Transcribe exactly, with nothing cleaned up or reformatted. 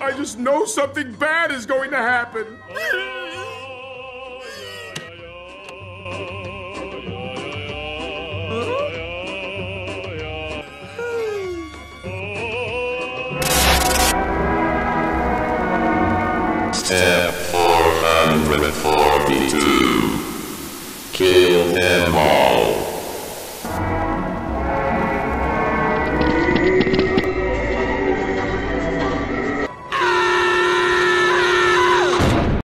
I just know something bad is going to happen. Step four hundred forty-two. Kill them all.